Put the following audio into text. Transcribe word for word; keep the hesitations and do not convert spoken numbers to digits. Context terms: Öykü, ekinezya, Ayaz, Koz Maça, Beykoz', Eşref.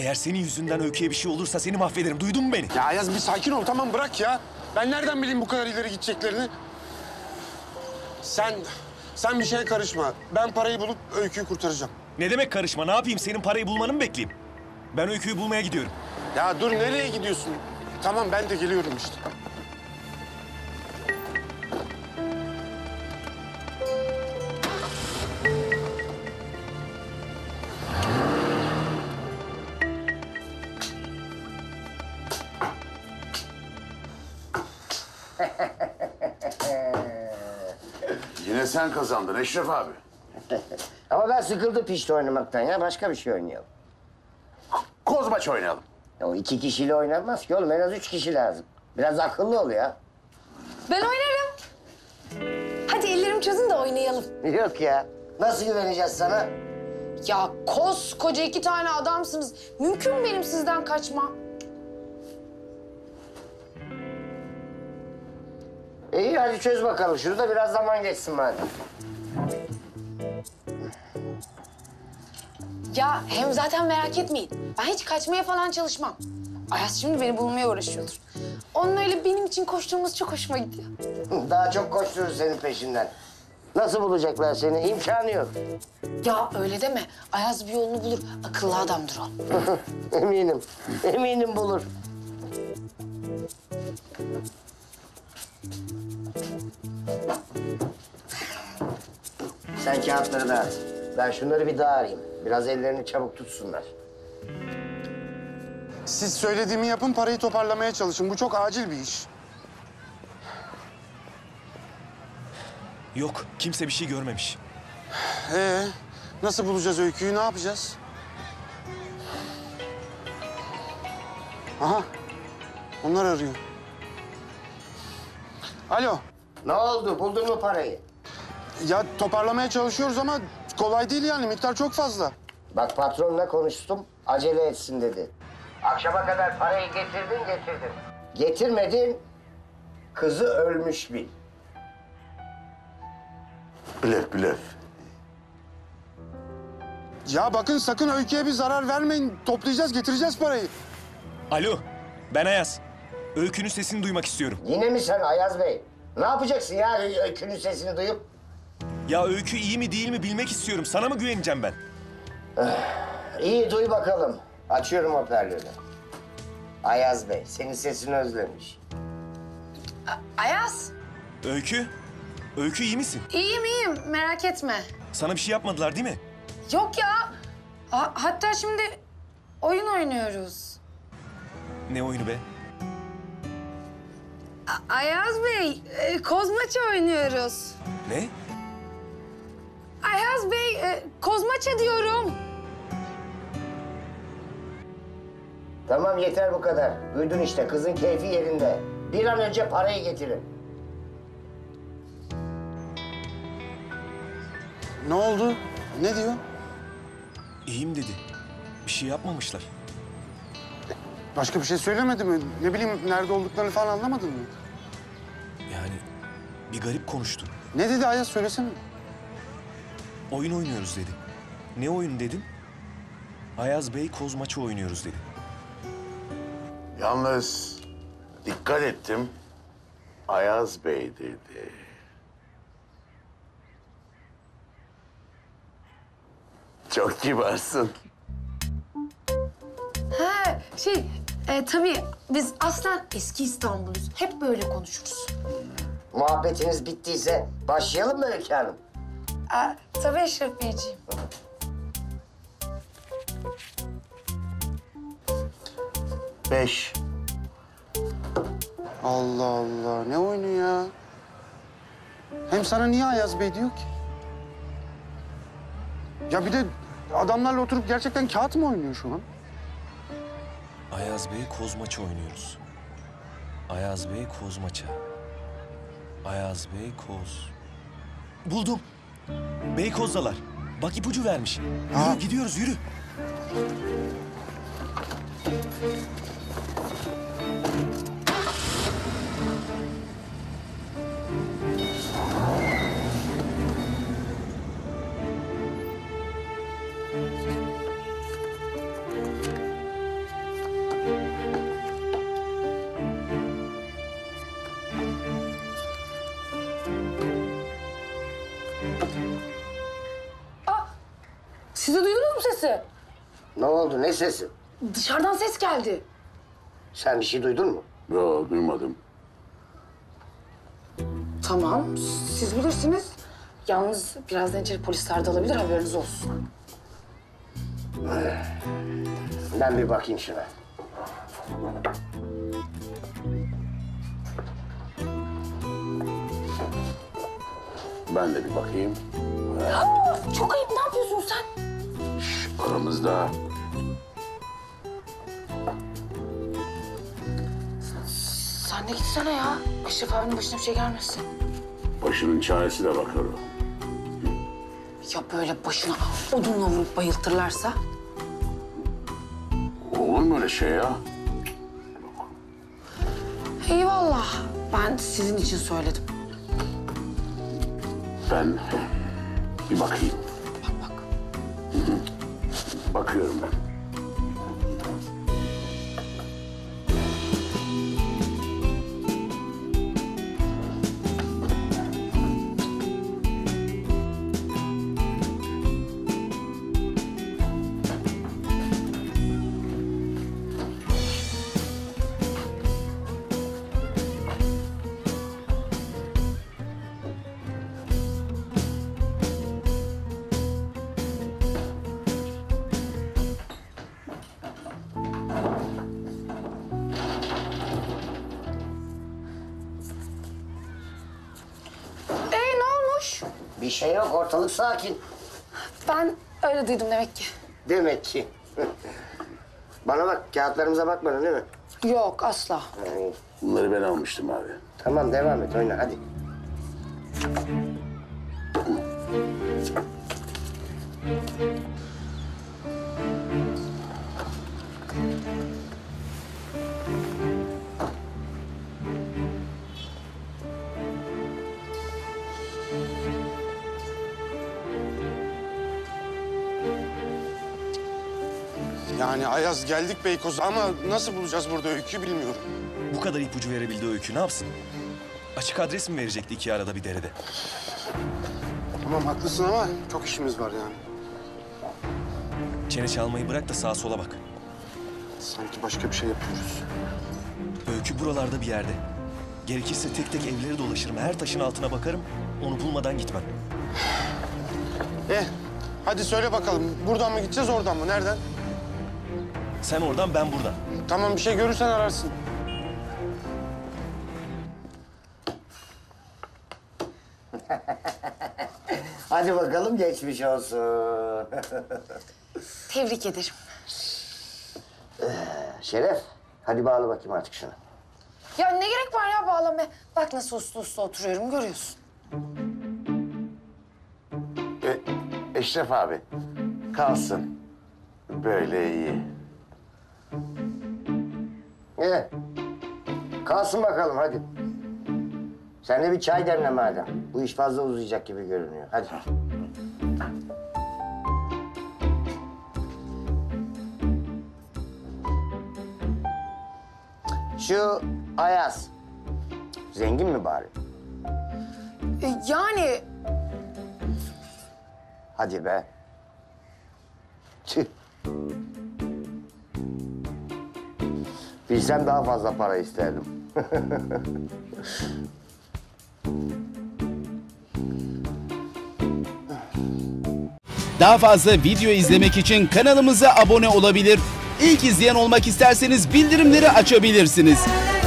Eğer senin yüzünden Öykü'ye bir şey olursa seni mahvederim. Duydun mu beni? Ya Ayaz bir sakin ol, tamam bırak ya. Ben nereden bileyim bu kadar ileri gideceklerini? Sen, sen bir şeye karışma. Ben parayı bulup Öykü'yü kurtaracağım. Ne demek karışma? Ne yapayım? Senin parayı bulmanı mı bekleyeyim? Ben Öykü'yü bulmaya gidiyorum. Ya dur, nereye gidiyorsun? Tamam, ben de geliyorum işte. Yine sen kazandın Eşref abi. Ama ben sıkıldım pişti oynamaktan ya. Başka bir şey oynayalım. Koz maç oynayalım. Ya o iki kişiyle oynanmaz ki oğlum. En az üç kişi lazım. Biraz akıllı ol ya. Ben oynarım. Hadi ellerimi çözün de oynayalım. Yok ya. Nasıl güveneceğiz sana? Ya koskoca iki tane adamsınız. Mümkün mü benim sizden kaçmam? İyi, hadi çöz bakalım. Şurada biraz zaman geçsin madem. Ya hem zaten merak etmeyin. Ben hiç kaçmaya falan çalışmam. Ayaz şimdi beni bulmaya uğraşıyordur. Onun öyle benim için koştuğumuz çok hoşuma gidiyor. Daha çok koştururuz senin peşinden. Nasıl bulacaklar seni? İmkanı yok. Ya öyle deme. Ayaz bir yolunu bulur. Akıllı adamdır o. Eminim. Eminim bulur. Sen kağıtları dağıt. Ben şunları bir dağılayım. Biraz ellerini çabuk tutsunlar. Siz söylediğimi yapın, parayı toparlamaya çalışın. Bu çok acil bir iş. Yok, kimse bir şey görmemiş. Ee, nasıl bulacağız Öykü'yü, ne yapacağız? Aha, onlar arıyor. Alo. Ne oldu, buldun mu parayı? Ya toparlamaya çalışıyoruz ama kolay değil yani, miktar çok fazla. Bak patronla konuştum, acele etsin dedi. Akşama kadar parayı getirdin, getirdin. Getirmedin, kızı ölmüş bil. Blef, blef. Ya bakın sakın Öykü'ye bir zarar vermeyin, toplayacağız, getireceğiz parayı. Alo, ben Ayaz. Öykü'nün sesini duymak istiyorum. Yine mi sen Ayaz Bey? Ne yapacaksın ya Öykü'nün sesini duyup? Ya Öykü iyi mi değil mi bilmek istiyorum. Sana mı güveneceğim ben? İyi, duy bakalım. Açıyorum hoparlörü. Ayaz Bey, senin sesini özlemiş. A- Ayaz! Öykü? Öykü iyi misin? İyiyim, iyiyim. Merak etme. Sana bir şey yapmadılar değil mi? Yok ya. Ha- hatta şimdi oyun oynuyoruz. Ne oyunu be? A- Ayaz Bey, e, Koz Maça oynuyoruz. Ne? Ayaz Bey, e, Koz Maça diyorum. Tamam, yeter bu kadar. Duydun işte, kızın keyfi yerinde. Bir an önce parayı getirin. Ne oldu? Ne diyor? İyiyim dedi. Bir şey yapmamışlar. Başka bir şey söylemedi mi? Ne bileyim, nerede olduklarını falan anlamadın mı? Yani bir garip konuştu. Ne dedi Ayaz, söylesene. Oyun oynuyoruz dedi. Ne oyun dedim? Ayaz Bey Koz Maçı oynuyoruz dedi. Yalnız dikkat ettim. Ayaz Bey dedi. Çok kibarsın. Ha şey e, tabii biz aslen eski İstanbul'uz. Hep böyle konuşuruz. Muhabbetiniz bittiyse başlayalım mı Öykü Hanım? Aa, tabii Eşref Beyciğim. Beş. Allah Allah, ne oyunu ya? Hem sana niye Ayaz Bey diyor ki? Ya bir de adamlarla oturup gerçekten kağıt mı oynuyor şu an? Ayaz Bey Koz Maça oynuyoruz. Ayaz Bey Koz Maça. Ayaz Bey Koz... Buldum. Beykoz'dalar. Bak ipucu vermiş. Ha. Yürü, gidiyoruz, yürü. sesi. Ne oldu? Ne sesi? Dışarıdan ses geldi. Sen bir şey duydun mu? Yok, duymadım. Tamam, siz bilirsiniz. Yalnız birazdan içeri polisler de alabilir, haberiniz olsun. Ben bir bakayım şuna. Ben de bir bakayım. Aa, çok ayıp, ne yapıyorsun sen? Şş, aramızda. Sen de gitsene ya. Eşref abinin başına bir şey gelmesin. Başının çaresi de bakar o. Ya böyle başına odunla vurup bayıltırlarsa? Olur mu öyle şey ya? Eyvallah. Ben sizin için söyledim. Ben bir bakayım. Bak bak. Bakıyorum ben. Bir şey yok, ortalık sakin. Ben öyle duydum demek ki. Demek ki. Bana bak, kağıtlarımıza bakmadın değil mi? Yok, asla. Bunları ben almıştım abi. Tamam, devam et, oyna hadi. Yani Ayaz geldik Beykoz'a ama nasıl bulacağız burada Öykü bilmiyorum. Bu kadar ipucu verebildi Öykü, ne yapsın? Açık adres mi verecekti iki arada bir derede? Tamam haklısın ama çok işimiz var yani. Çene çalmayı bırak da sağa sola bak. Sanki başka bir şey yapıyoruz. Öykü buralarda bir yerde. Gerekirse tek tek evleri dolaşırım, her taşın altına bakarım. Onu bulmadan gitmem. Eh, hadi söyle bakalım. Buradan mı gideceğiz, oradan mı? Nereden? Sen oradan, ben buradan. Tamam, bir şey görürsen ararsın. Hadi bakalım, geçmiş olsun. Tebrik ederim. Ee, Şeref, hadi bağla bakayım artık şunu. Ya ne gerek var ya bağlamaya? Bak nasıl uslu uslu oturuyorum, görüyorsun. E, Eşref abi, kalsın. Böyle iyi. Ee, kalsın bakalım hadi. Sen de bir çay demle madem. Bu iş fazla uzayacak gibi görünüyor. Hadi. Şu Ayaz, zengin mi bari? Ee, yani... Hadi be. Tüh. Bilsem daha fazla para isterdim. Daha fazla video izlemek için kanalımıza abone olabilir. İlk izleyen olmak isterseniz bildirimleri açabilirsiniz.